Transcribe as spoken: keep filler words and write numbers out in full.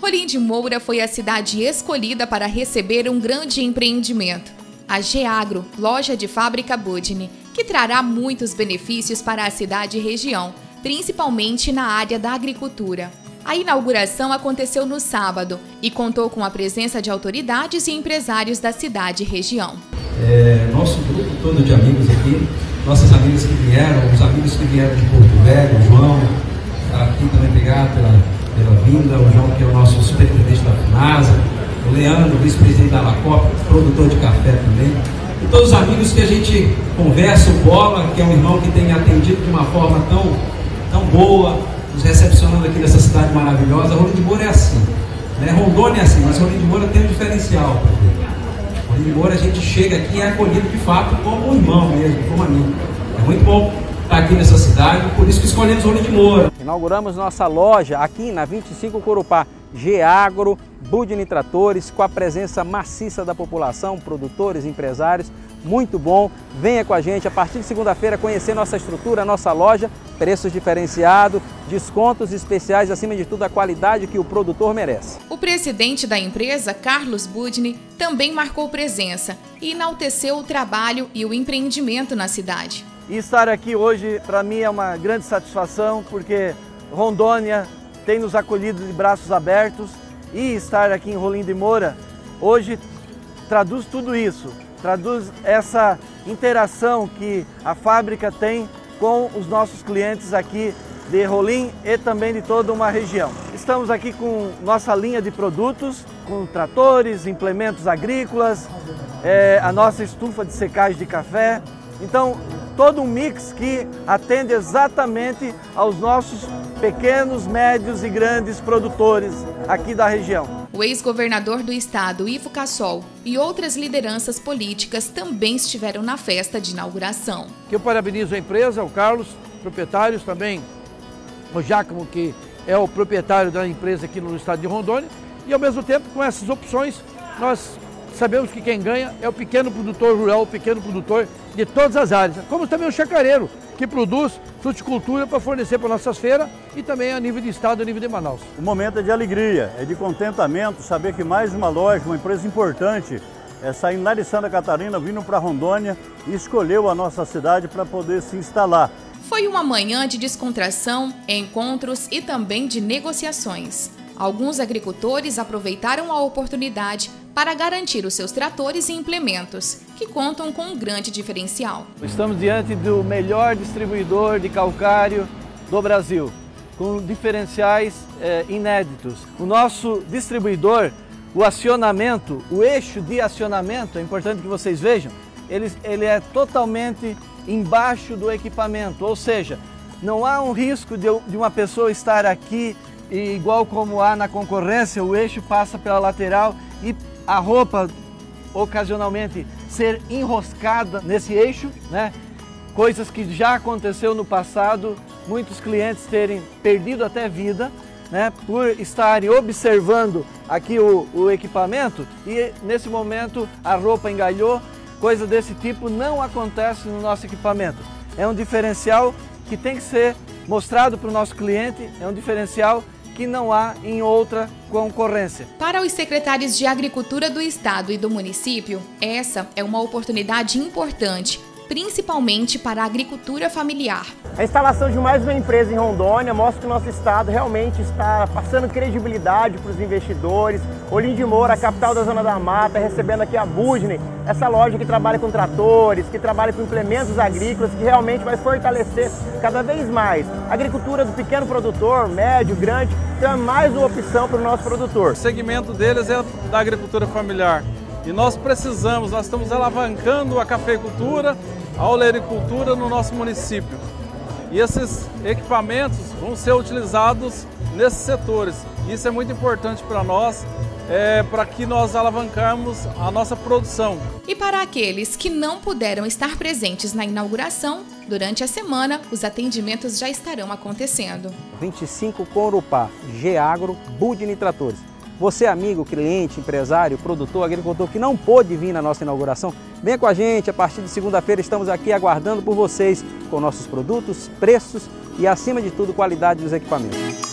Rolim de Moura foi a cidade escolhida para receber um grande empreendimento, a G Agro, loja de fábrica Budny, que trará muitos benefícios para a cidade e região, principalmente na área da agricultura. A inauguração aconteceu no sábado e contou com a presença de autoridades e empresários da cidade e região. É, nosso grupo todo de amigos aqui, nossas amigas que vieram, os amigos que vieram de Porto Velho, o João, aqui também obrigado pela, pela vinda, o João que é o nosso superintendente da NASA, o Leandro, vice-presidente da Lacopa, produtor de café também, e todos os amigos que a gente conversa, o Bola, que é um irmão que tem atendido de uma forma tão, tão boa, nos recepcionando aqui nessa cidade maravilhosa. Rolim de Moura é assim, né? Rondônia é assim, mas Rolim de Moura tem um diferencial. Rolim de Moura a gente chega aqui e é acolhido de fato como um irmão mesmo, como amigo. É muito bom estar aqui nessa cidade, por isso que escolhemos Rolim de Moura. Inauguramos nossa loja aqui na vinte e cinco Corupá, G Agro, Budny Tratores, com a presença maciça da população, produtores, empresários, muito bom. Venha com a gente a partir de segunda-feira conhecer nossa estrutura, nossa loja, preços diferenciados, descontos especiais, acima de tudo a qualidade que o produtor merece. O presidente da empresa, Carlos Budny, também marcou presença e enalteceu o trabalho e o empreendimento na cidade. E estar aqui hoje para mim é uma grande satisfação, porque Rondônia tem nos acolhido de braços abertos e estar aqui em Rolim de Moura hoje traduz tudo isso. Traduz essa interação que a fábrica tem com os nossos clientes aqui de Rolim e também de toda uma região. Estamos aqui com nossa linha de produtos, com tratores, implementos agrícolas, é, a nossa estufa de secagem de café. Então, todo um mix que atende exatamente aos nossos pequenos, médios e grandes produtores aqui da região. O ex-governador do estado, Ivo Cassol, e outras lideranças políticas também estiveram na festa de inauguração. Eu parabenizo a empresa, o Carlos, proprietários também, o Giacomo, que é o proprietário da empresa aqui no estado de Rondônia, e ao mesmo tempo com essas opções nós sabemos que quem ganha é o pequeno produtor rural, o pequeno produtor de todas as áreas, como também o chacareiro, que produz fruticultura para fornecer para nossas feiras e também a nível de estado, a nível de Manaus. O momento é de alegria, é de contentamento, saber que mais uma loja, uma empresa importante, é saindo lá de Santa Catarina, vindo para Rondônia e escolheu a nossa cidade para poder se instalar. Foi uma manhã de descontração, encontros e também de negociações. Alguns agricultores aproveitaram a oportunidade para garantir os seus tratores e implementos, que contam com um grande diferencial. Estamos diante do melhor distribuidor de calcário do Brasil, com diferenciais eh, inéditos. O nosso distribuidor, o acionamento, o eixo de acionamento, é importante que vocês vejam, ele, ele é totalmente embaixo do equipamento, ou seja, não há um risco de, de uma pessoa estar aqui e igual como há na concorrência, o eixo passa pela lateral e a roupa ocasionalmente ser enroscada nesse eixo, né? Coisas que já aconteceu no passado, muitos clientes terem perdido até vida, né? Por estarem observando aqui o, o equipamento e nesse momento a roupa engalhou, coisa desse tipo não acontece no nosso equipamento. É um diferencial que tem que ser mostrado para o nosso cliente, é um diferencial que não há em outra concorrência. Para os secretários de Agricultura do Estado e do município, essa é uma oportunidade importante, principalmente para a agricultura familiar. A instalação de mais uma empresa em Rondônia mostra que o nosso estado realmente está passando credibilidade para os investidores. Rolim de Moura, a capital da Zona da Mata, recebendo aqui a Budny, essa loja que trabalha com tratores, que trabalha com implementos agrícolas, que realmente vai fortalecer cada vez mais a agricultura do pequeno produtor, médio, grande, então é mais uma opção para o nosso produtor. O segmento deles é da agricultura familiar e nós precisamos, nós estamos alavancando a cafeicultura, a olericultura no nosso município. E esses equipamentos vão ser utilizados nesses setores. Isso é muito importante para nós, é, para que nós alavancarmos a nossa produção. E para aqueles que não puderam estar presentes na inauguração, durante a semana os atendimentos já estarão acontecendo. vinte e cinco Corupá, G Agro, Budny Tratores. Você amigo, cliente, empresário, produtor, agricultor que não pôde vir na nossa inauguração, venha com a gente, a partir de segunda-feira estamos aqui aguardando por vocês com nossos produtos, preços e acima de tudo qualidade dos equipamentos.